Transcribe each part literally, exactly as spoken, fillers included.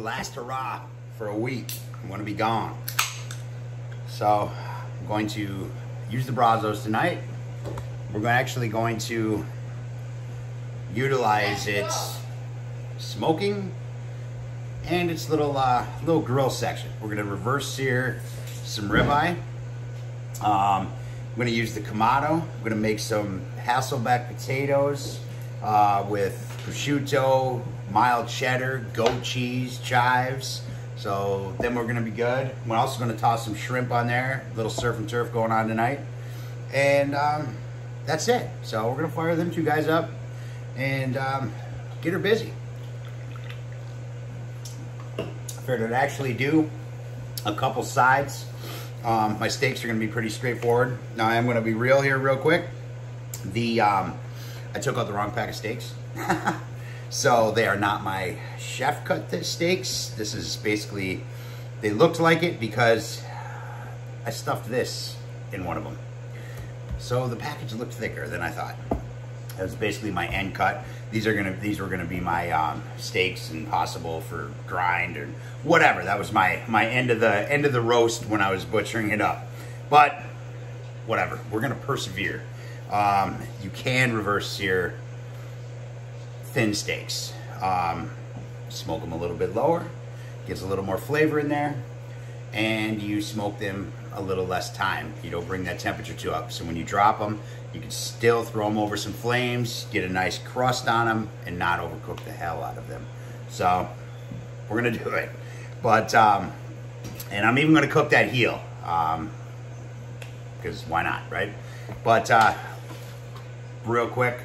the last hurrah for a week. I'm going to be gone. So I'm going to use the Brazos tonight. We're actually going to utilize its smoking and its little uh, little grill section. We're going to reverse sear some ribeye. Um, I'm going to use the Kamado. I'm going to make some Hasselback potatoes uh, with prosciutto, mild cheddar, goat cheese, chives. So then we're going to be good. We're also going to toss some shrimp on there. A little surf and turf going on tonight. And um, that's it. So we're going to fire them two guys up and um, get her busy. I figured I'd actually do a couple sides. Um, my steaks are going to be pretty straightforward. Now I am going to be real here real quick. The um, I took out the wrong pack of steaks. So they are not my chef cut steaks. This is basically, they looked like it because I stuffed this in one of them. So the package looked thicker than I thought. That was basically my end cut. These are gonna, these were gonna be my um, steaks and possible for grind or whatever. That was my my end of the end of the roast when I was butchering it up. But whatever, we're gonna persevere. Um, you can reverse sear thin steaks. Um, smoke them a little bit lower, gives a little more flavor in there, and you smoke them a little less time. You don't bring that temperature too up. So when you drop them, you can still throw them over some flames, get a nice crust on them, and not overcook the hell out of them. So we're gonna do it. But, um, and I'm even gonna cook that heel, um, because why not, right? But uh, real quick,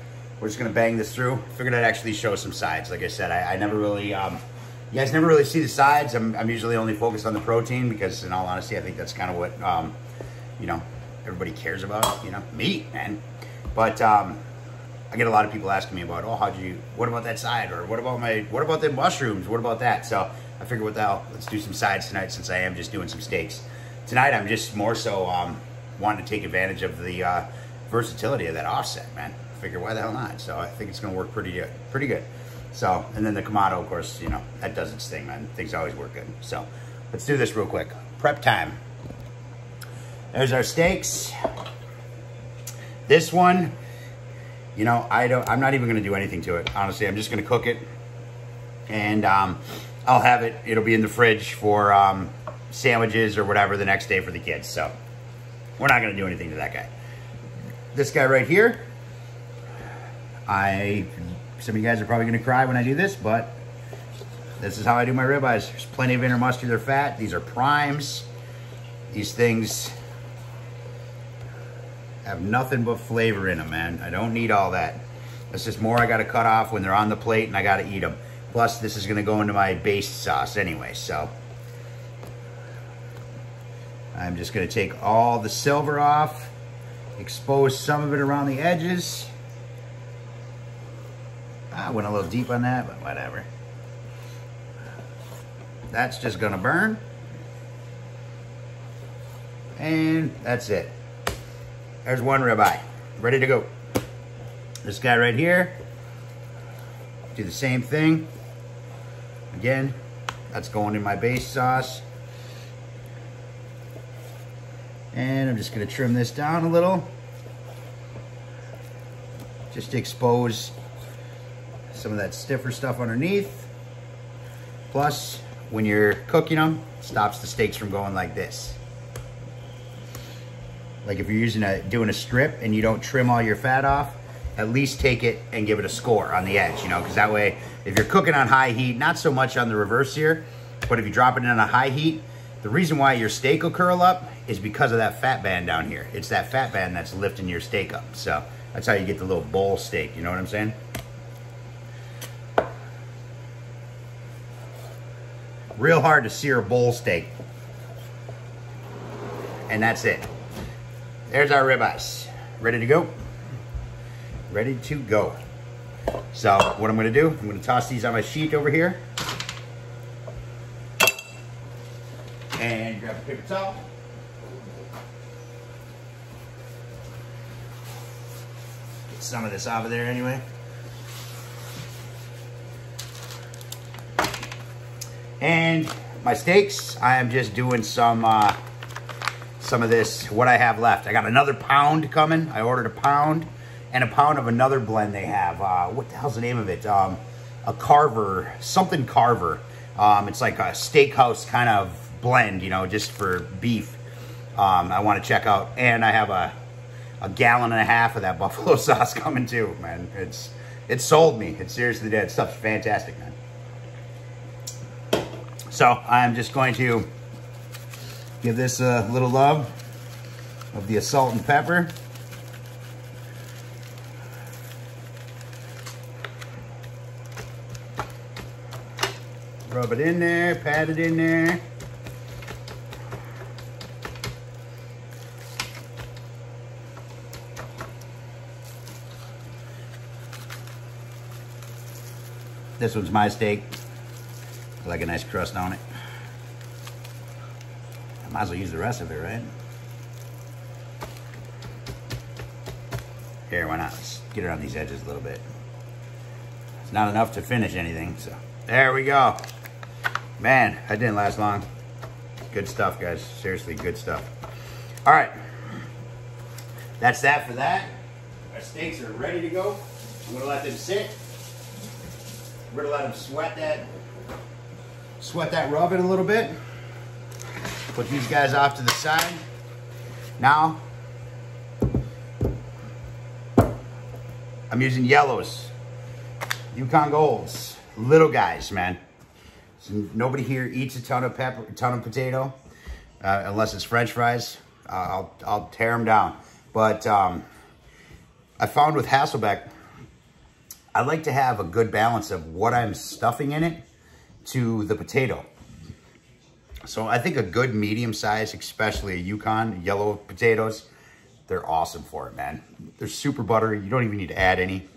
we're just gonna bang this through. Figured I'd actually show some sides. Like I said, I, I never really, um, you guys never really see the sides. I'm, I'm usually only focused on the protein because, in all honesty, I think that's kind of what, um, you know, everybody cares about, you know, meat, man. But um, I get a lot of people asking me about, oh, how'd you, what about that side? Or what about my, what about the mushrooms? What about that? So I figured, what the hell, let's do some sides tonight since I am just doing some steaks. Tonight, I'm just more so um, wanting to take advantage of the uh, versatility of that offset, man. Figure, why the hell not? So I think it's gonna work pretty good, pretty good. So, and then the Kamado, of course, you know, that does its thing, man. Things always work good. So let's do this real quick. Prep time. There's our steaks. This one, you know, I don't, I'm not even gonna do anything to it. Honestly, I'm just gonna cook it, and um, I'll have it. It'll be in the fridge for um, sandwiches or whatever the next day for the kids. So we're not gonna do anything to that guy. This guy right here, I, some of you guys are probably gonna cry when I do this, but this is how I do my ribeyes. There's plenty of intermuscular fat. These are primes. These things have nothing but flavor in them, man. I don't need all that. That's just more I gotta cut off when they're on the plate and I gotta eat them. Plus, this is gonna go into my base sauce anyway, so. I'm just gonna take all the silver off, expose some of it around the edges. I went a little deep on that, but whatever. That's just gonna burn. And that's it. There's one ribeye, ready to go. This guy right here, do the same thing. Again, that's going in my base sauce. And I'm just gonna trim this down a little. Just to expose some of that stiffer stuff underneath. Plus, when you're cooking them, it stops the steaks from going like this. Like if you're using a, doing a strip and you don't trim all your fat off, at least take it and give it a score on the edge, you know, because that way, if you're cooking on high heat, not so much on the reverse here, but if you drop it in on a high heat, the reason why your steak will curl up is because of that fat band down here. It's that fat band that's lifting your steak up. So that's how you get the little bowl steak, you know what I'm saying? Real hard to sear a bowl steak. And that's it. There's our ribeyes. Ready to go? Ready to go. So what I'm gonna do, I'm gonna toss these on my sheet over here. And grab a paper towel. Get some of this out of there anyway. And my steaks, I am just doing some uh, some of this, what I have left. I got another pound coming. I ordered a pound and a pound of another blend they have. Uh, what the hell's the name of it? Um, a Carver, something Carver. Um, it's like a steakhouse kind of blend, you know, just for beef. Um, I want to check out. And I have a, a gallon and a half of that buffalo sauce coming too, man. It's, it sold me. It seriously did. Stuff's fantastic, man. So I'm just going to give this a little love of the salt and pepper. Rub it in there, pat it in there. This one's my steak. I like a nice crust on it. I might as well use the rest of it, right? Here, why not? Let's get around these edges a little bit. It's not enough to finish anything, so. There we go. Man, that didn't last long. Good stuff, guys. Seriously, good stuff. All right. That's that for that. Our steaks are ready to go. I'm gonna let them sit. We're gonna let them sweat that. Sweat that rubbing a little bit. Put these guys off to the side. Now, I'm using yellows, Yukon Golds, little guys, man. So nobody here eats a ton of pepper, a ton of potato, uh, unless it's French fries. Uh, I'll I'll tear them down. But um, I found with Hasselback, I like to have a good balance of what I'm stuffing in it to the potato. So I think a good medium size, especially a Yukon, yellow potatoes, they're awesome for it, man. They're super buttery. You don't even need to add any.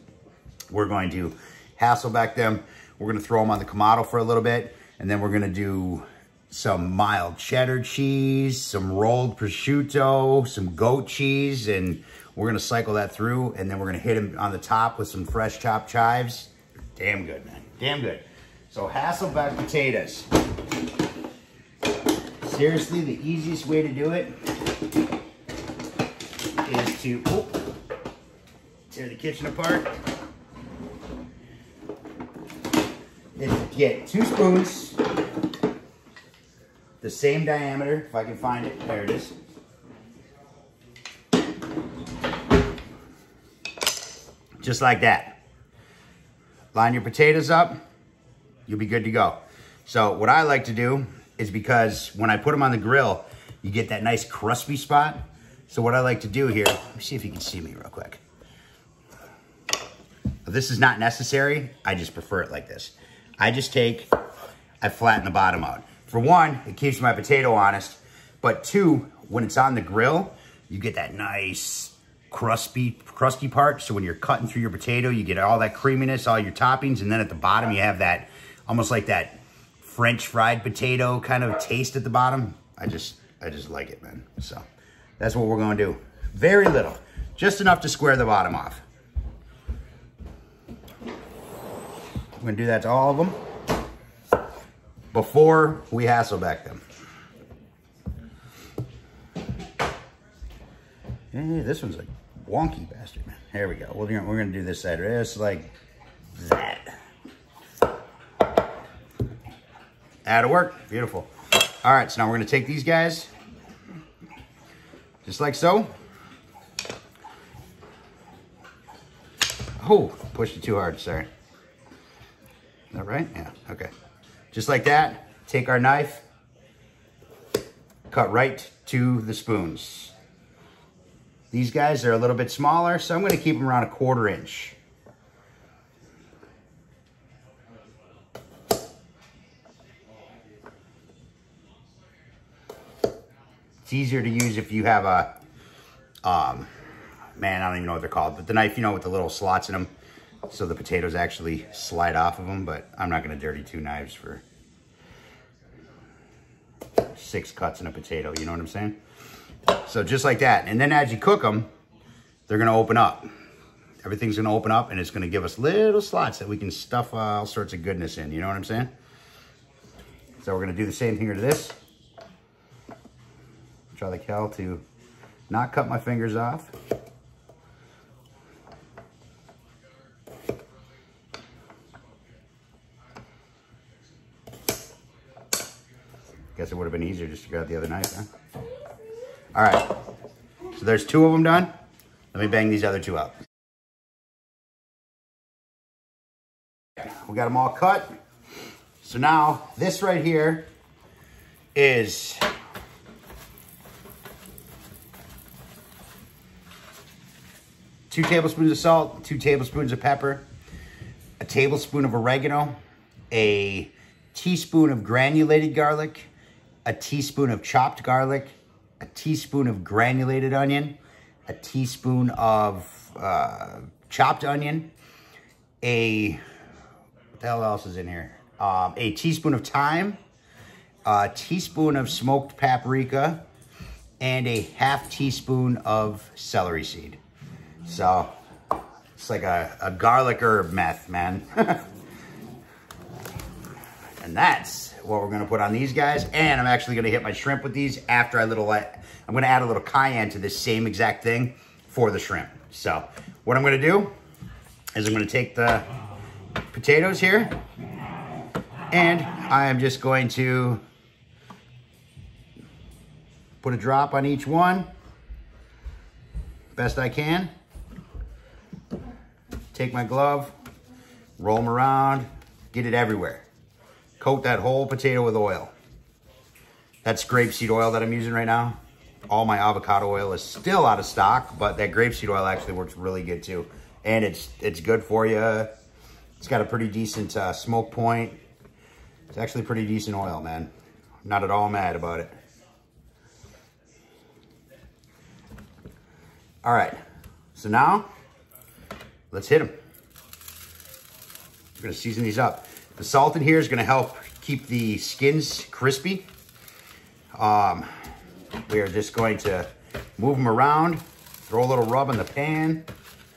We're going to Hasselback them. We're gonna throw them on the Kamado for a little bit, and then we're gonna do some mild cheddar cheese, some rolled prosciutto, some goat cheese, and we're gonna cycle that through, and then we're gonna hit them on the top with some fresh chopped chives. Damn good, man, damn good. So Hasselback potatoes. Seriously, the easiest way to do it is to oh, tear the kitchen apart. Is to get two spoons, the same diameter, if I can find it, there it is. Just like that. Line your potatoes up, you'll be good to go. So what I like to do is, because when I put them on the grill, you get that nice crispy spot. So what I like to do here, let me see if you can see me real quick. This is not necessary, I just prefer it like this. I just take, I flatten the bottom out. For one, it keeps my potato honest, but two, when it's on the grill, you get that nice crusty, crusty part. So when you're cutting through your potato, you get all that creaminess, all your toppings, and then at the bottom you have that, almost like that French fried potato kind of taste at the bottom. I just, I just like it, man. So that's what we're gonna do. Very little, just enough to square the bottom off. I'm gonna do that to all of them before we Hasselback them. Hey, this one's a wonky bastard, man. Here we go. We're gonna, we're gonna do this side just like that. That'll work. Beautiful. All right, so now we're gonna take these guys just like so. Oh, pushed it too hard. Sorry. Is that right? Yeah, okay. Just like that, take our knife, cut right to the spoons. These guys are a little bit smaller, so I'm gonna keep them around a quarter inch. It's easier to use if you have a, um, man, I don't even know what they're called, but the knife, you know, with the little slots in them. So the potatoes actually slide off of them, but I'm not gonna dirty two knives for six cuts in a potato, you know what I'm saying? So just like that. And then as you cook them, they're gonna open up. Everything's gonna open up and it's gonna give us little slots that we can stuff all sorts of goodness in, you know what I'm saying? So we're going to do the same thing here to this. Try like hell to not cut my fingers off. Guess it would have been easier just to grab the other knife, huh? All right, so there's two of them done. Let me bang these other two up. We got them all cut. So now this right here is two tablespoons of salt, two tablespoons of pepper, a tablespoon of oregano, a teaspoon of granulated garlic, a teaspoon of chopped garlic, a teaspoon of granulated onion, a teaspoon of uh, chopped onion, a, what the hell else is in here? Um, a teaspoon of thyme, a teaspoon of smoked paprika, and a half teaspoon of celery seed. So it's like a, a garlic herb meth, man. And that's what we're gonna put on these guys. And I'm actually gonna hit my shrimp with these after I little, I'm gonna add a little cayenne to this same exact thing for the shrimp. So what I'm gonna do is I'm gonna take the potatoes here and I am just going to put a drop on each one, best I can. Take my glove, roll them around, get it everywhere. Coat that whole potato with oil. That's grapeseed oil that I'm using right now. All my avocado oil is still out of stock, but that grapeseed oil actually works really good too. And it's it's good for you. It's got a pretty decent uh, smoke point. It's actually pretty decent oil, man. I'm not at all mad about it. All right, so now let's hit them. We're gonna season these up. The salt in here is gonna help keep the skins crispy. Um, we are just going to move them around, throw a little rub in the pan,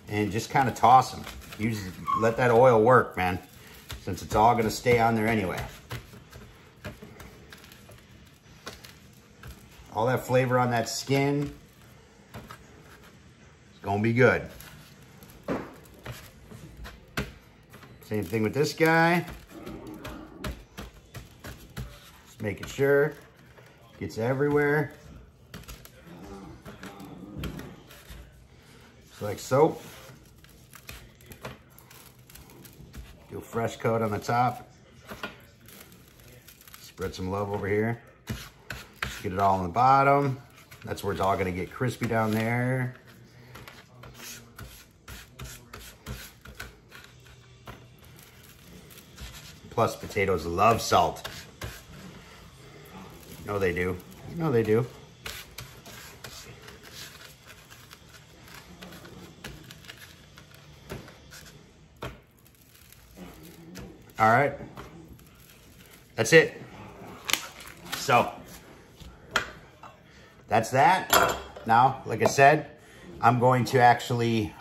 and just kind of toss them. Use, let that oil work, man, since it's all gonna stay on there anyway. All that flavor on that skin, it's gonna be good. Same thing with this guy. Making sure it gets everywhere. Just like so. Do a fresh coat on the top. Spread some love over here. Just get it all on the bottom. That's where it's all gonna get crispy down there. Plus, potatoes love salt. No, they do. No, they do. All right. That's it. So, that's that. Now, like I said, I'm going to actually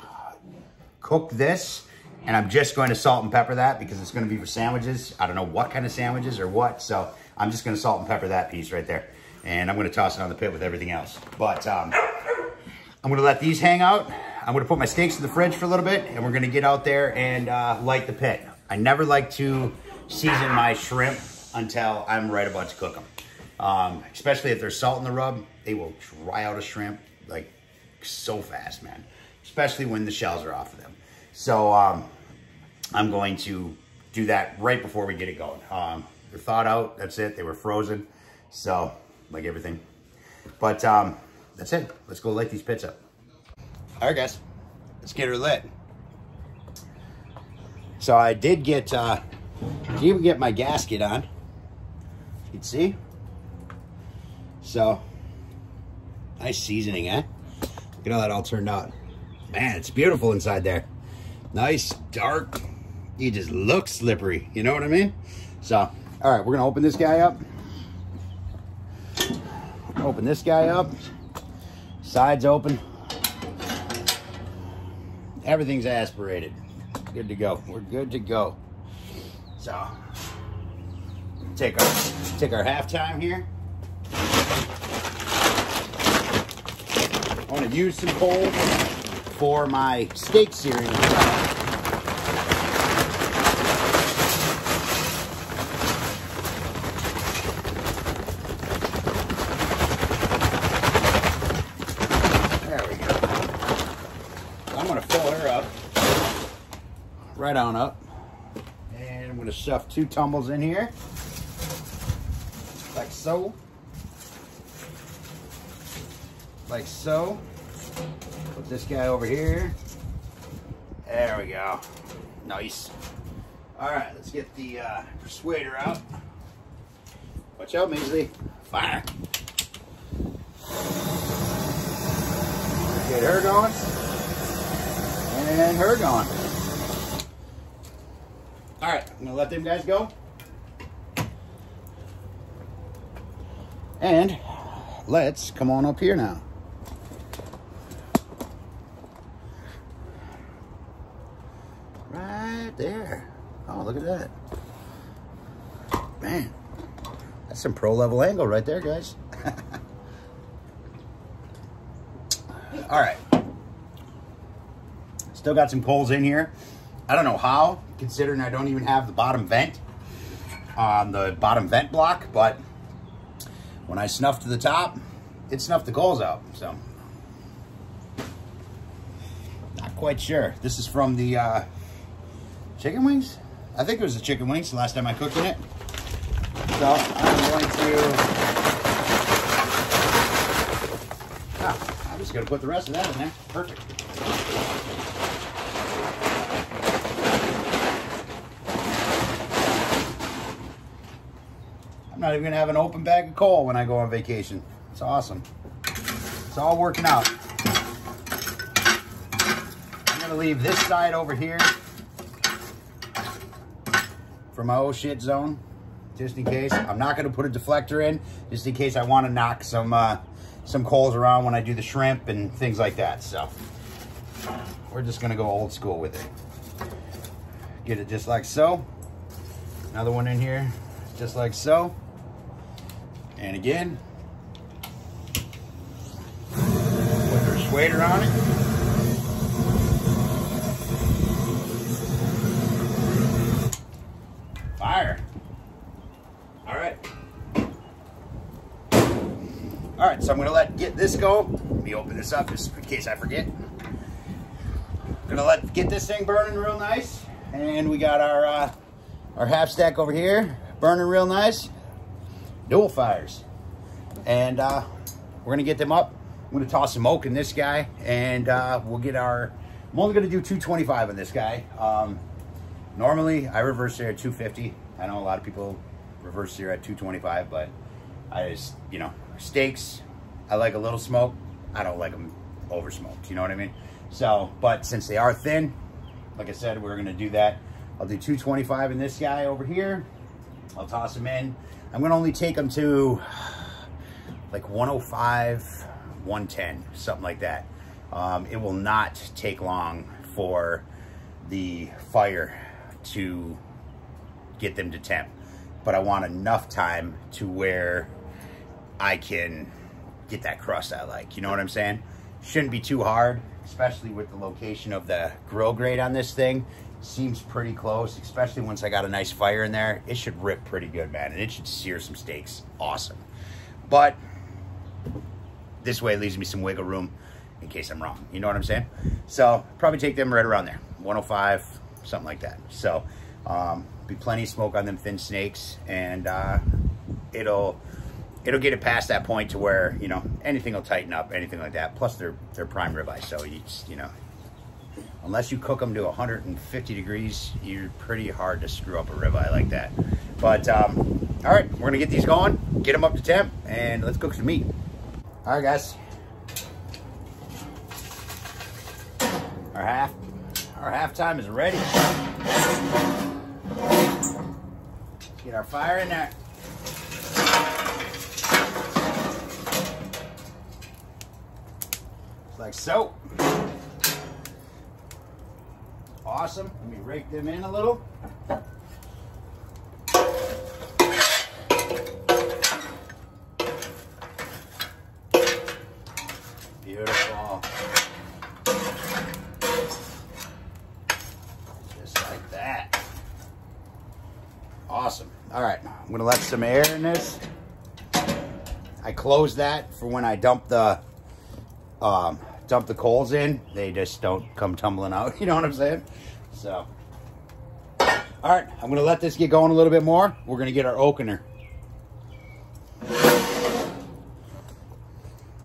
cook this, and I'm just going to salt and pepper that because it's going to be for sandwiches. I don't know what kind of sandwiches or what, so I'm just gonna salt and pepper that piece right there. And I'm gonna toss it on the pit with everything else. But um, I'm gonna let these hang out. I'm gonna put my steaks in the fridge for a little bit and we're gonna get out there and uh, light the pit. I never like to season my shrimp until I'm right about to cook them. Um, especially if there's salt in the rub, they will dry out a shrimp like so fast, man. Especially when the shells are off of them. So um, I'm going to do that right before we get it going. Um, They're thawed out, that's it. They were frozen, so like everything. But um, that's it. Let's go light these pits up. All right, guys, let's get her lit. So I did get, uh, did even get my gasket on. You can see. So nice seasoning, eh? Look at how that all turned out. Man, it's beautiful inside there. Nice, dark. You just look slippery. You know what I mean? So. All right, we're gonna open this guy up. Open this guy up. Sides open. Everything's aspirated. Good to go. We're good to go. So, Take our take our half time here. I want to use some coal for my steak searing. There we go. I'm going to fill her up, right on up. And I'm going to stuff two tumbles in here, like so. Like so. Put this guy over here. There we go. Nice. All right, let's get the uh, persuader out. Watch out, Measley. Fire. Get her going. And her going. All right, I'm gonna let them guys go. And let's come on up here now. There. Oh, look at that. Man, that's some pro level angle right there, guys. All right. Still got some coals in here. I don't know how, considering I don't even have the bottom vent on the bottom vent block, but when I snuffed to the top, it snuffed the coals out. So, not quite sure. This is from the, uh, chicken wings? I think it was the chicken wings the last time I cooked in it. So I'm going to, ah, I'm just gonna put the rest of that in there. Perfect. I'm not even gonna have an open bag of coal when I go on vacation. It's awesome. It's all working out. I'm gonna leave this side over here for my oh shit zone, just in case. I'm not going to put a deflector in, just in case I want to knock some uh, some coals around when I do the shrimp and things like that. So we're just going to go old school with it. Get it just like so. Another one in here, just like so. And again, put the persuader on it. Fire. All right. All right, so I'm gonna let get this go. Let me open this up just in case I forget. I'm gonna let get this thing burning real nice. And we got our uh, our half stack over here burning real nice. Dual fires. And uh, we're gonna get them up. I'm gonna toss some oak in this guy and uh, we'll get our, I'm only gonna do two twenty-five on this guy. Um, Normally, I reverse sear at two fifty. I know a lot of people reverse sear at two twenty-five, but I just, you know, steaks, I like a little smoke. I don't like them over smoked, you know what I mean? So, but since they are thin, like I said, we're gonna do that. I'll do two twenty-five in this guy over here. I'll toss them in. I'm gonna only take them to like one oh five, one ten, something like that. Um, it will not take long for the fire to get them to temp, but I want enough time to where I can get that crust I like, you know what I'm saying? Shouldn't be too hard, especially with the location of the grill grate on this thing. Seems pretty close, especially once I got a nice fire in there. It should rip pretty good, man, and it should sear some steaks awesome. But this way it leaves me some wiggle room in case I'm wrong, you know what I'm saying? So probably take them right around there, one oh five, something like that. So um be plenty of smoke on them thin snakes, and uh it'll it'll get it past that point to where, you know, anything will tighten up, anything like that. Plus they're they're prime ribeye, so you just, you know, unless you cook them to one hundred fifty degrees, you're pretty hard to screw up a ribeye like that. But um all right, we're gonna get these going, get them up to temp, and let's cook some meat. All right, guys, our half Our halftime is ready. Get our fire in there. Just like so. Awesome. Let me rake them in a little. Beautiful. Just like that. Awesome. All right, I'm going to let some air in this. I close that for when I dump the um, dump the coals in. They just don't come tumbling out. You know what I'm saying? So, all right, I'm going to let this get going a little bit more. We're going to get our oakener.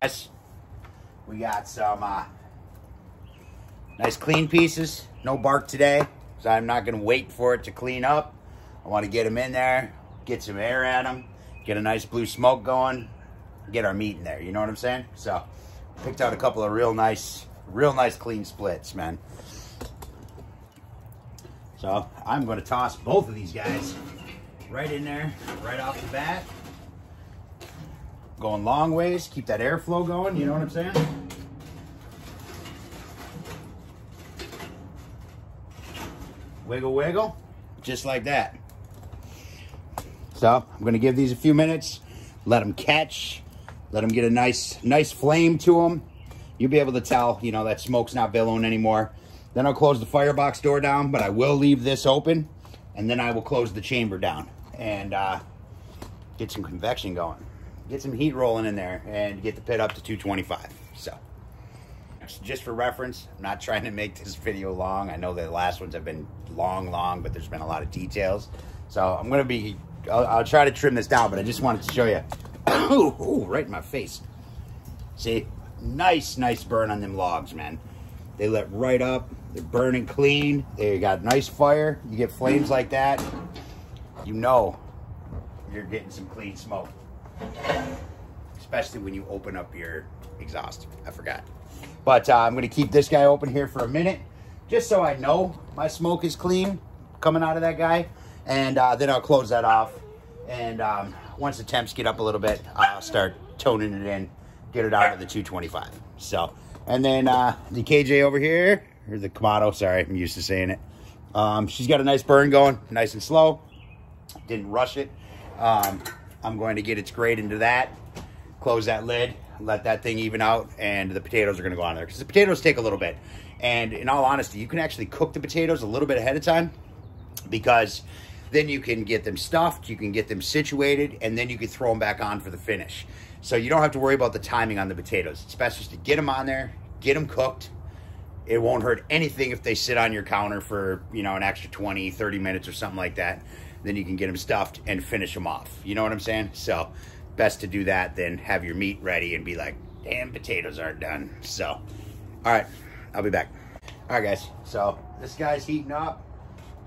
Yes, we got some uh, nice clean pieces. No bark today, so I'm not going to wait for it to clean up. I want to get them in there, get some air at them, get a nice blue smoke going, get our meat in there. You know what I'm saying? So, picked out a couple of real nice, real nice clean splits, man. So, I'm going to toss both of these guys right in there, right off the bat. Going long ways, keep that airflow going. You know what I'm saying? Wiggle, wiggle, just like that. So I'm going to give these a few minutes, let them catch, let them get a nice, nice flame to them. You'll be able to tell, you know, that smoke's not billowing anymore. Then I'll close the firebox door down, but I will leave this open, and then I will close the chamber down and uh, get some convection going. Get some heat rolling in there and get the pit up to two twenty-five. So, just for reference, I'm not trying to make this video long. I know the last ones have been long, long, but there's been a lot of details. So I'm going to be... I'll, I'll try to trim this down, but I just wanted to show you. Ooh, ooh, right in my face. See, nice, nice burn on them logs, man. They lit right up. They're burning clean. They got nice fire. You get flames like that, you know you're getting some clean smoke. Especially when you open up your exhaust. I forgot. But uh, I'm going to keep this guy open here for a minute, just so I know my smoke is clean coming out of that guy. And uh, then I'll close that off. And um, once the temps get up a little bit, I'll start toning it in, get it out of the two twenty-five. So, and then uh, the K J over here, or the Kamado, sorry, I'm used to saying it. Um, she's got a nice burn going, nice and slow. Didn't rush it. Um, I'm going to get its grade into that, close that lid, let that thing even out, and the potatoes are going to go on there because the potatoes take a little bit. And in all honesty, you can actually cook the potatoes a little bit ahead of time because then you can get them stuffed, you can get them situated, and then you can throw them back on for the finish. So you don't have to worry about the timing on the potatoes. It's best just to get them on there, get them cooked. It won't hurt anything if they sit on your counter for, you know, an extra twenty, thirty minutes or something like that. Then you can get them stuffed and finish them off. You know what I'm saying? So best to do that than have your meat ready and be like, damn, potatoes aren't done. So, all right, I'll be back. All right, guys, so this guy's heating up.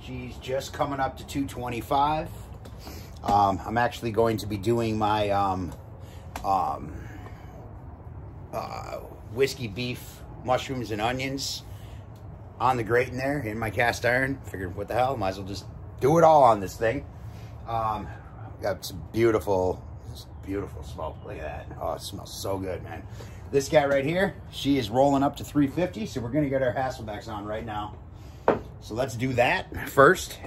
She's just coming up to two twenty-five. Um, I'm actually going to be doing my um, um, uh, whiskey beef, mushrooms and onions on the grate in there in my cast iron. Figured, what the hell, might as well just do it all on this thing. Um, got some beautiful, beautiful smoke. Look at that. Oh, it smells so good, man. This guy right here, she is rolling up to three fifty, so we're going to get our Hasselbacks on right now. So let's do that first.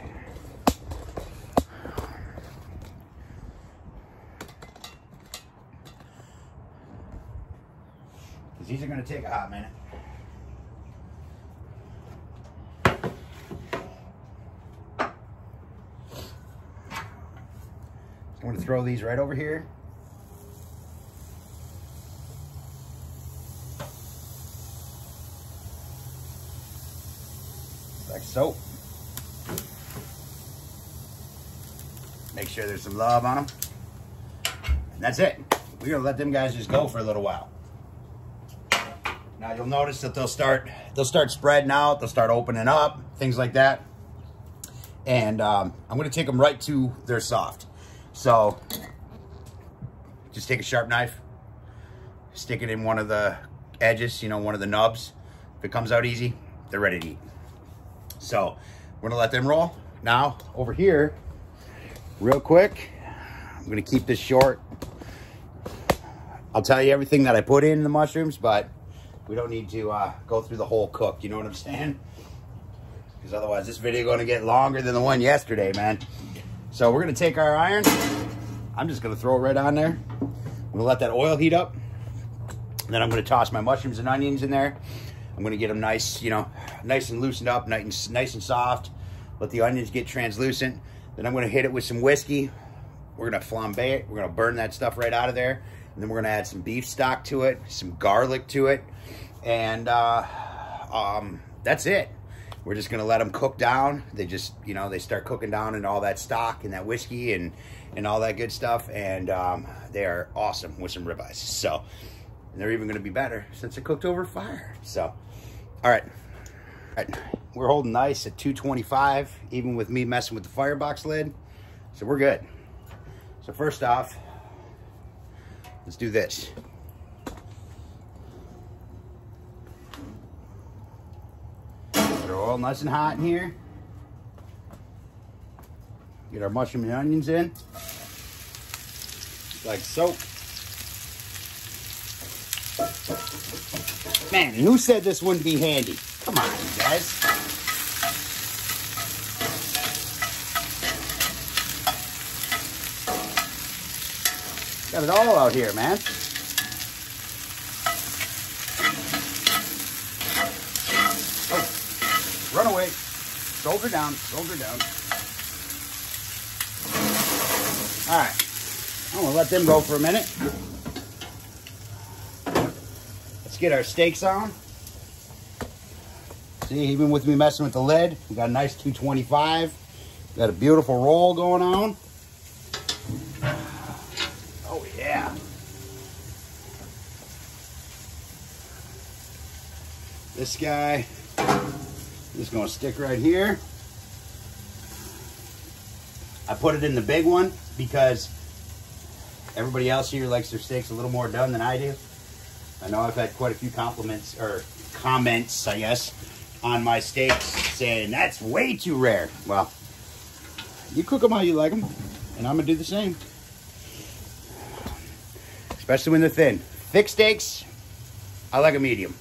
Because these are going to take a hot minute. I'm going to throw these right over here. Like so. Make sure there's some love on them. And that's it. We're going to let them guys just go for a little while. Now you'll notice that they'll start, they'll start spreading out. They'll start opening up, things like that. And um, I'm going to take them right to their soft. So, just take a sharp knife, stick it in one of the edges, you know, one of the nubs. If it comes out easy, they're ready to eat. So, we're going to let them roll. Now, over here, real quick, I'm going to keep this short. I'll tell you everything that I put in the mushrooms, but we don't need to uh, go through the whole cook, you know what I'm saying? Because otherwise, this video is going to get longer than the one yesterday, man. So we're gonna take our iron. I'm just gonna throw it right on there. I'm gonna let that oil heat up. And then I'm going to toss my mushrooms and onions in there. I'm going to get them nice, you know, nice and loosened up, nice and, nice and soft. Let the onions get translucent. Then I'm going to hit it with some whiskey. We're going to flambe it. We're going to burn that stuff right out of there. And then we're going to add some beef stock to it, some garlic to it. And uh, um, that's it. We're just going to let them cook down. They just, you know, they start cooking down in all that stock and that whiskey and, and all that good stuff. And um, they are awesome with some ribeyes. So, and they're even going to be better since they're cooked over fire. So, all right. All right. We're holding nice at two twenty-five, even with me messing with the firebox lid. So we're good. So first off, let's do this. They're all nice and hot in here. Get our mushroom and onions in, like so. Man, who said this wouldn't be handy? Come on, you guys. Got it all out here, man. Oh, run away. Soldier down, soldier down. All right, I'm gonna let them go for a minute. Let's get our steaks on. See, even with me messing with the lid, we got a nice two twenty-five. We got a beautiful roll going on. This guy is going to stick right here. I put it in the big one because everybody else here likes their steaks a little more done than I do. I know I've had quite a few compliments or comments, I guess, on my steaks saying that's way too rare. Well, you cook them how you like them, and I'm going to do the same. Especially when they're thin. Thick steaks, I like a medium.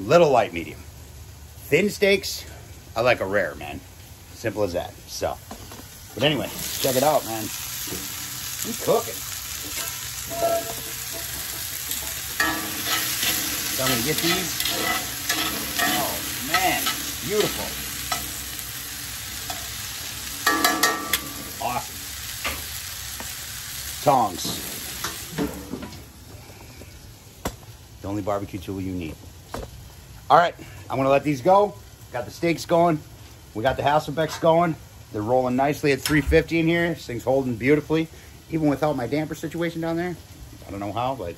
Little light medium. Thin steaks, I like a rare, man. Simple as that. So, but anyway, check it out, man. I'm cooking. So I'm gonna get these. Oh man, beautiful. Awesome. Tongs. The only barbecue tool you need. All right, I'm gonna let these go. Got the steaks going. We got the Hasselbacks going. They're rolling nicely at three fifty in here. This thing's holding beautifully. Even without my damper situation down there. I don't know how, but a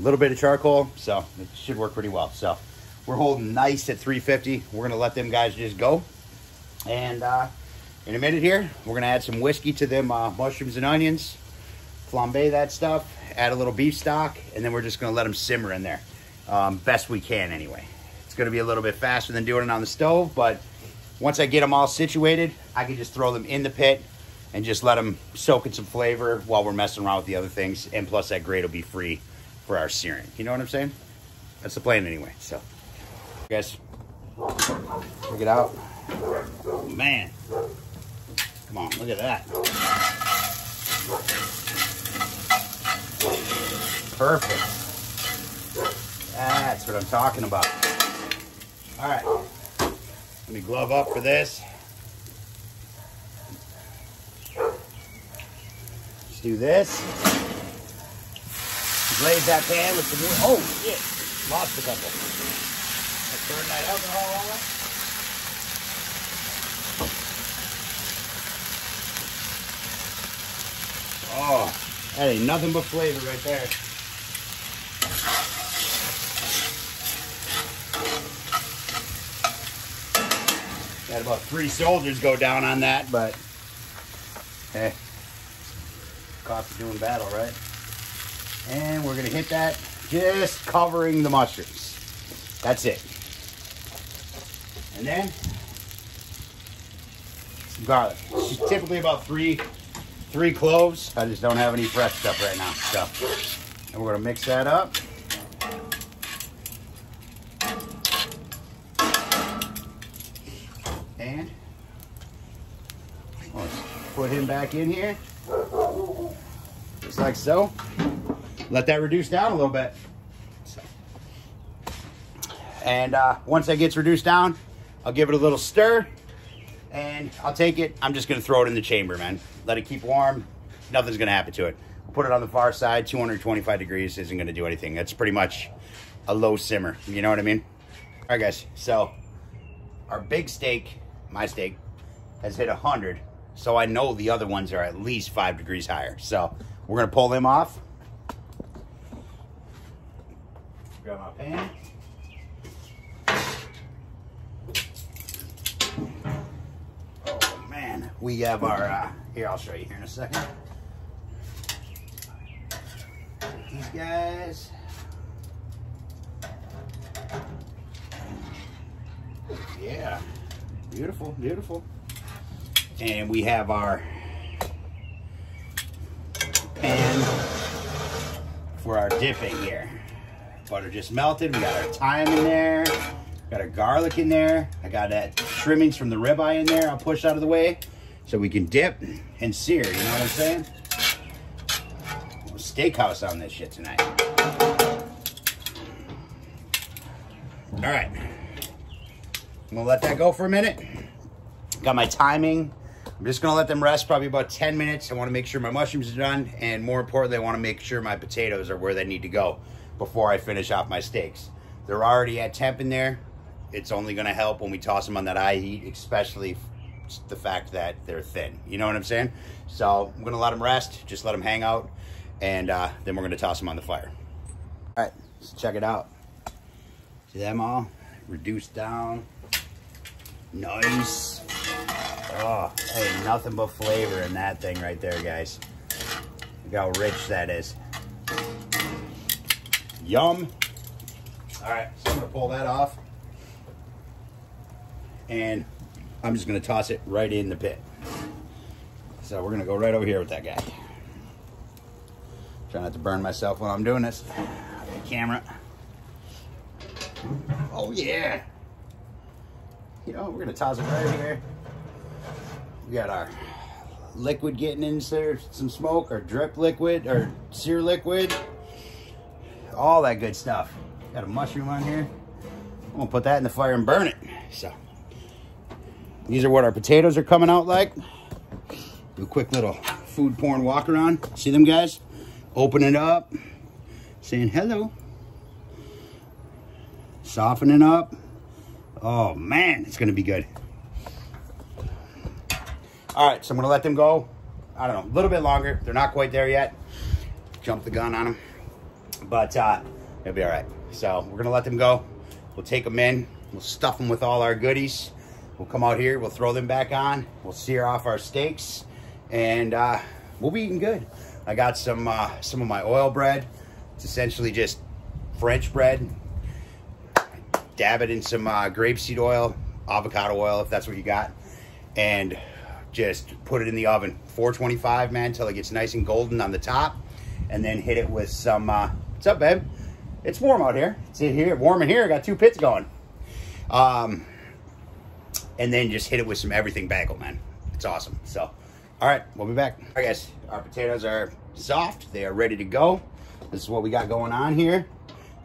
little bit of charcoal, so it should work pretty well. So we're holding nice at three fifty. We're gonna let them guys just go. And uh, in a minute here, we're gonna add some whiskey to them uh, mushrooms and onions, flambe that stuff, add a little beef stock, and then we're just gonna let them simmer in there. Um, best we can anyway. It's gonna be a little bit faster than doing it on the stove, but once I get them all situated, I can just throw them in the pit and just let them soak in some flavor while we're messing around with the other things. And plus that grate will be free for our searing. You know what I'm saying? That's the plan anyway, so. Guys, check it out. Oh, man. Come on, look at that. Perfect. That's what I'm talking about. All right, let me glove up for this. Let's do this. Glaze that pan with some wood. Oh, shit. Lost a couple. Let's burn that alcohol on. Oh, that ain't nothing but flavor right there. Had about three soldiers go down on that, but hey, cost of doing battle, right? And we're gonna hit that, just covering the mushrooms. That's it. And then some garlic. It's typically about three, three cloves. I just don't have any fresh stuff right now. So, and we're gonna mix that up. And let's put him back in here, just like so. Let that reduce down a little bit. And uh, once that gets reduced down, I'll give it a little stir and I'll take it. I'm just gonna throw it in the chamber, man. Let it keep warm. Nothing's gonna happen to it. I'll put it on the far side. two twenty-five degrees isn't gonna do anything. That's pretty much a low simmer. You know what I mean? All right, guys. So our big steak, my steak, has hit one hundred. So I know the other ones are at least five degrees higher. So we're gonna pull them off. Grab my pan. Oh man, we have our, uh, here, I'll show you here in a second. These guys. Yeah, beautiful, beautiful. And we have our pan for our dipping here. Butter just melted. We got our thyme in there. Got our garlic in there. I got that trimmings from the ribeye in there. I'll push out of the way so we can dip and sear. You know what I'm saying? Steakhouse on this shit tonight. All right. I'm gonna let that go for a minute. Got my timing. I'm just gonna let them rest probably about ten minutes. I wanna make sure my mushrooms are done, and more importantly, I wanna make sure my potatoes are where they need to go before I finish off my steaks. They're already at temp in there. It's only gonna help when we toss them on that eye heat, especially the fact that they're thin. You know what I'm saying? So I'm gonna let them rest, just let them hang out, and uh, then we're gonna toss them on the fire. All right, so check it out. See them all? Reduced down. Nice. Oh, hey, nothing but flavor in that thing right there, guys. Look how rich that is. Yum. All right, so I'm gonna pull that off. And I'm just gonna toss it right in the pit. So we're gonna go right over here with that guy. Try not to burn myself while I'm doing this. Camera. Oh yeah. You know, we're gonna toss it right over here. We got our liquid getting in there, some smoke, or drip liquid, or sear liquid, all that good stuff. Got a mushroom on here. I'm gonna put that in the fire and burn it. So, these are what our potatoes are coming out like. Do a quick little food porn walk around. See them, guys? Open it up, saying hello. Softening up. Oh man, it's gonna be good. All right, so I'm gonna let them go, I don't know, a little bit longer. They're not quite there yet. Jump the gun on them. But uh, it'll be all right. So we're gonna let them go. We'll take them in. We'll stuff them with all our goodies. We'll come out here, we'll throw them back on. We'll sear off our steaks, and uh, we'll be eating good. I got some, uh, some of my oil bread. It's essentially just French bread. Dab it in some uh, grapeseed oil, avocado oil, if that's what you got. And just put it in the oven, four twenty-five, man, till it gets nice and golden on the top, and then hit it with some, uh, what's up, babe? It's warm out here. It's in here, warm in here. I got two pits going. Um, and then just hit it with some everything bagel, man. It's awesome. So, all right, we'll be back. All right, guys, our potatoes are soft. They are ready to go. This is what we got going on here.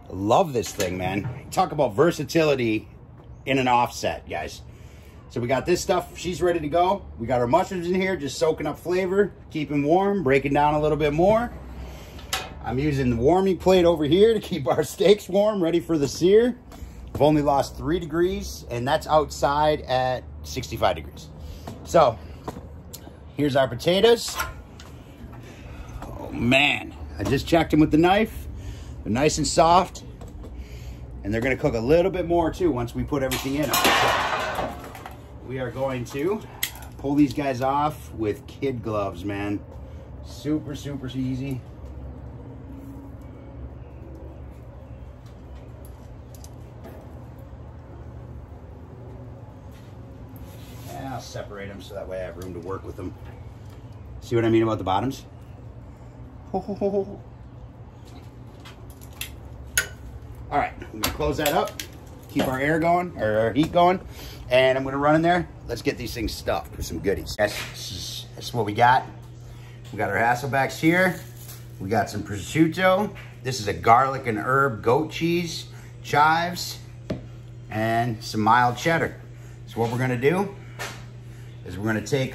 I love this thing, man. Talk about versatility in an offset, guys. So we got this stuff, she's ready to go. We got our mushrooms in here, just soaking up flavor, keeping warm, breaking down a little bit more. I'm using the warming plate over here to keep our steaks warm, ready for the sear. I've only lost three degrees, and that's outside at sixty-five degrees. So, here's our potatoes. Oh man, I just checked them with the knife. They're nice and soft, and they're gonna cook a little bit more too once we put everything in them. So, we are going to pull these guys off with kid gloves, man. Super, super easy. And I'll separate them so that way I have room to work with them. See what I mean about the bottoms? Ho, ho, ho, ho. All right, I'm gonna close that up. Keep our air going, or our heat going. And I'm gonna run in there. Let's get these things stuffed with some goodies. That's, just, that's what we got. We got our Hasselbacks here. We got some prosciutto. This is a garlic and herb goat cheese, chives, and some mild cheddar. So what we're gonna do is we're gonna take,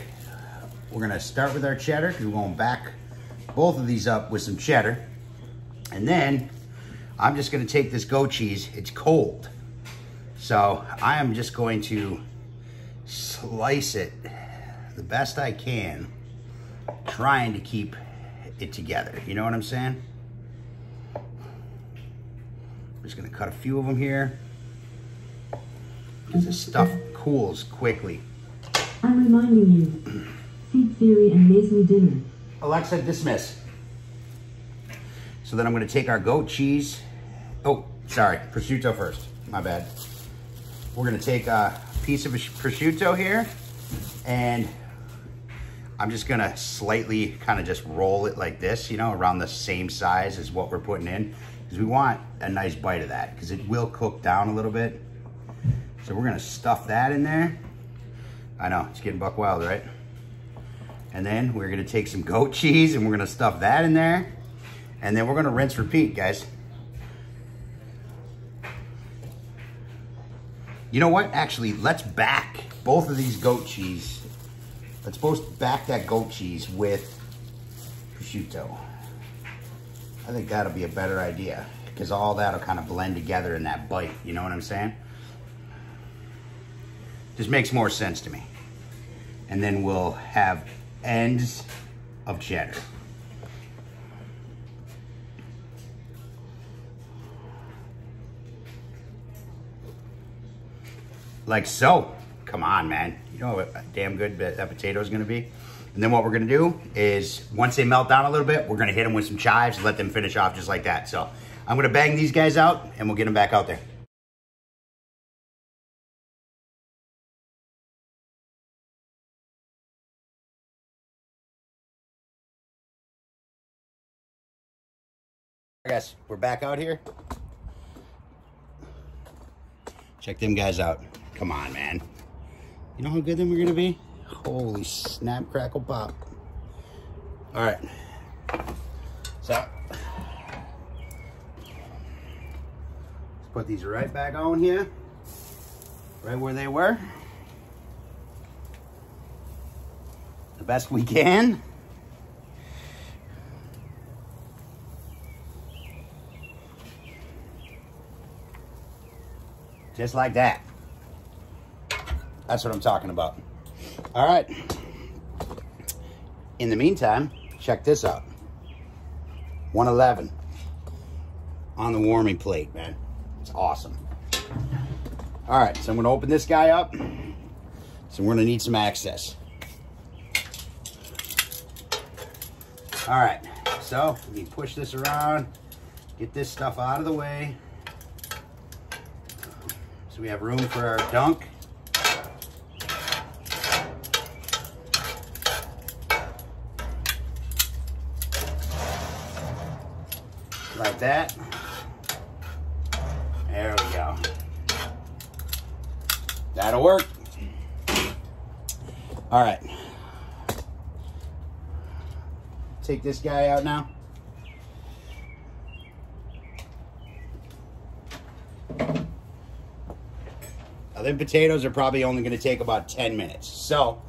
we're gonna start with our cheddar, because we're gonna back both of these up with some cheddar. And then I'm just gonna take this goat cheese, it's cold. So I am just going to slice it the best I can, trying to keep it together. You know what I'm saying? I'm just gonna cut a few of them here, because this stuff cools quickly. I'm reminding you, Food Theory and Mason dinner. Alexa, dismiss. So then I'm gonna take our goat cheese. Oh, sorry, prosciutto first, my bad. We're gonna take a piece of prosciutto here, and I'm just gonna slightly kind of just roll it like this, you know, around the same size as what we're putting in, because we want a nice bite of that, because it will cook down a little bit. So we're gonna stuff that in there. I know, it's getting buck wild, right? And then we're gonna take some goat cheese and we're gonna stuff that in there. And then we're gonna rinse, repeat, guys. You know what? Actually, let's back both of these goat cheese. Let's both back that goat cheese with prosciutto. I think that'll be a better idea, because all that'll kind of blend together in that bite. You know what I'm saying? Just makes more sense to me. And then we'll have ends of cheddar. Like so. Come on, man. You know what a damn good that potato is going to be. And then what we're going to do is once they melt down a little bit, we're going to hit them with some chives and let them finish off just like that. So I'm going to bang these guys out and we'll get them back out there. All right, guys, we're back out here. Check them guys out. Come on, man. You know how good them we're gonna be? Holy snap, crackle, pop. All right, so let's put these right back on here, right where they were, the best we can. Just like that. That's what I'm talking about. All right. In the meantime, check this out. one eleven on the warming plate, man. It's awesome. All right, so I'm gonna open this guy up. So we're gonna need some access. All right, so let me push this around, get this stuff out of the way. So we have room for our dunk. Like that. There we go. That'll work. All right. Take this guy out now. Now, them potatoes are probably only going to take about ten minutes. So,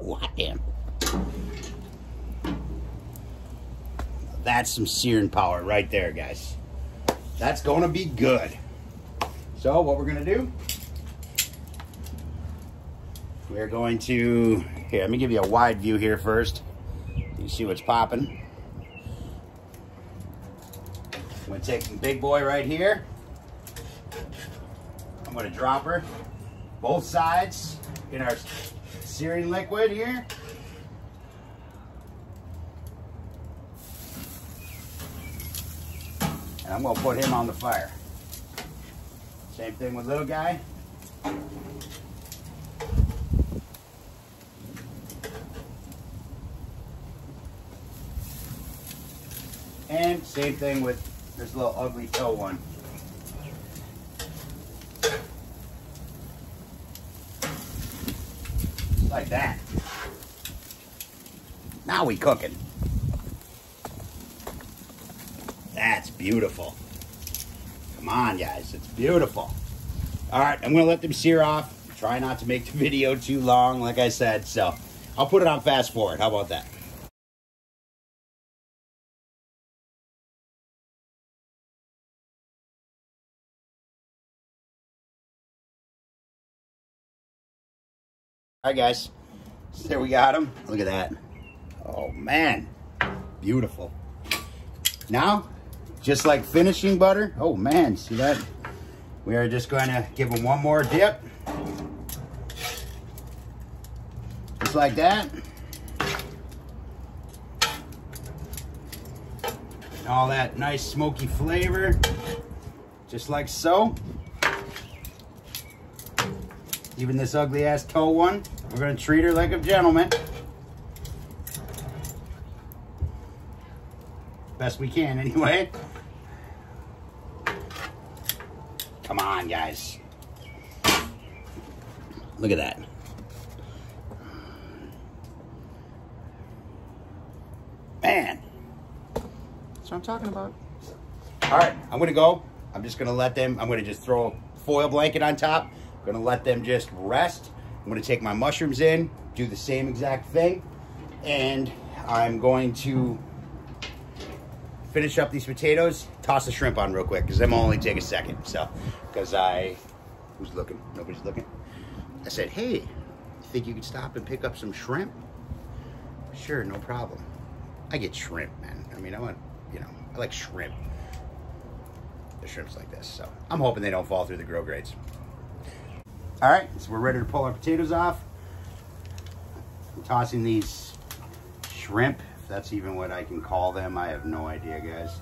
whoa, hot damn. That's some searing power right there, guys. That's gonna be good. So what we're gonna do, we're going to, here, let me give you a wide view here first. You see what's popping. I'm gonna take some big boy right here. I'm gonna drop her, both sides in our searing liquid here. And I'm gonna put him on the fire. Same thing with little guy. And same thing with this little ugly toe one. Just like that. Now we cooking. That's beautiful. Come on, guys. It's beautiful. All right, I'm going to let them sear off. Try not to make the video too long, like I said. So I'll put it on fast forward. How about that? All right, guys. So there we got them. Look at that. Oh, man. Beautiful. Now, just like finishing butter. Oh, man. See that? We are just going to give them one more dip. Just like that. And all that nice smoky flavor. Just like so. Even this ugly ass toe one, we're gonna treat her like a gentleman. Best we can anyway. Come on, guys. Look at that. Man, that's what I'm talking about. All right, I'm gonna go. I'm just gonna let them, I'm gonna just throw a foil blanket on top. I'm gonna let them just rest. I'm gonna take my mushrooms in, do the same exact thing. And I'm going to finish up these potatoes, toss the shrimp on real quick, because them will only take a second. So, because I, who's looking? Nobody's looking. I said, hey, you think you could stop and pick up some shrimp? Sure, no problem. I get shrimp, man. I mean, I want, you know, I like shrimp. The shrimp's like this, so. I'm hoping they don't fall through the grill grates. All right, so we're ready to pull our potatoes off. I'm tossing these shrimp, if that's even what I can call them. I have no idea, guys.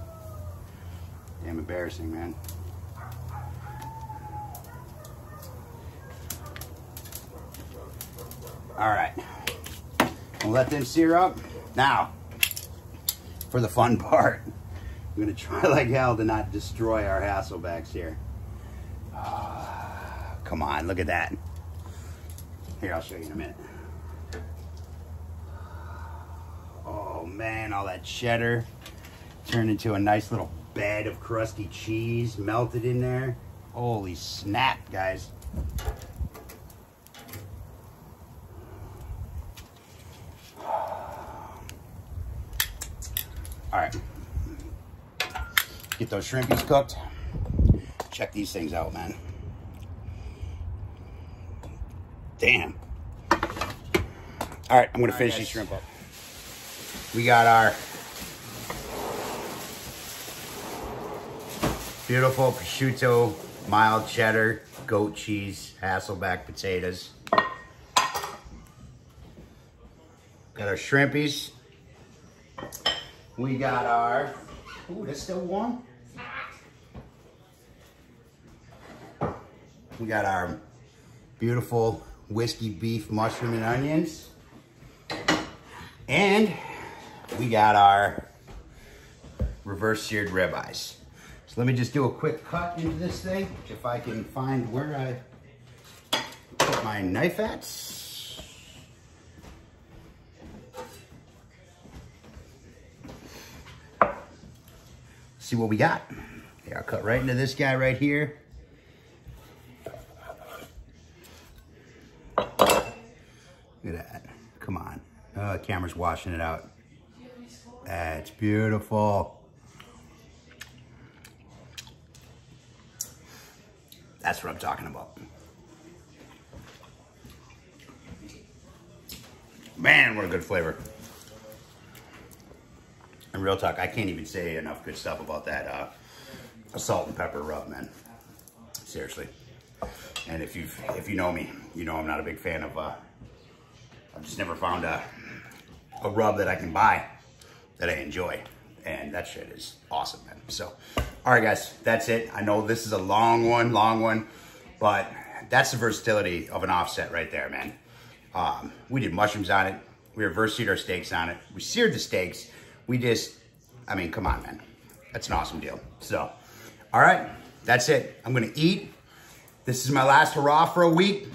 Damn embarrassing, man. All right, I'll let them sear up. Now, for the fun part, I'm gonna try like hell to not destroy our Hasselbacks here. Uh, Come on, look at that. Here, I'll show you in a minute. Oh man, all that cheddar turned into a nice little bed of crusty cheese melted in there. Holy snap, guys. All right, get those shrimpies cooked. Check these things out, man. Damn. All right, I'm going to finish guys. These shrimp up. We got our beautiful prosciutto, mild cheddar, goat cheese, Hasselback potatoes. Got our shrimpies. We got our, ooh, that's still warm. We got our beautiful whiskey, beef, mushroom, and onions. And we got our reverse seared ribeyes. So let me just do a quick cut into this thing, if I can find where I put my knife at. See what we got. Yeah, I'll cut right into this guy right here. Look at that. Come on. Oh, the camera's washing it out. That's beautiful. That's what I'm talking about. Man, what a good flavor. And real talk, I can't even say enough good stuff about that uh, salt and pepper rub, man. Seriously. And if you've, if you know me, you know I'm not a big fan of... Uh, I've just never found a, a rub that I can buy that I enjoy. And that shit is awesome, man. So, all right, guys, that's it. I know this is a long one, long one, but that's the versatility of an offset right there, man. Um, we did mushrooms on it. We reverse seared our steaks on it. We seared the steaks. We just, I mean, come on, man. That's an awesome deal. So, all right, that's it. I'm gonna eat. This is my last hurrah for a week.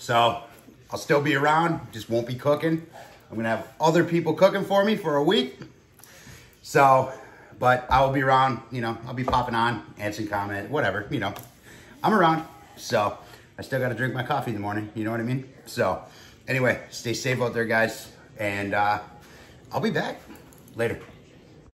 So, I'll still be around, just won't be cooking. I'm gonna have other people cooking for me for a week. So, But I'll be around, you know, I'll be popping on, answering comment, whatever, you know. I'm around, so I still got to drink my coffee in the morning, you know what I mean? So anyway, stay safe out there, guys, and uh, I'll be back later.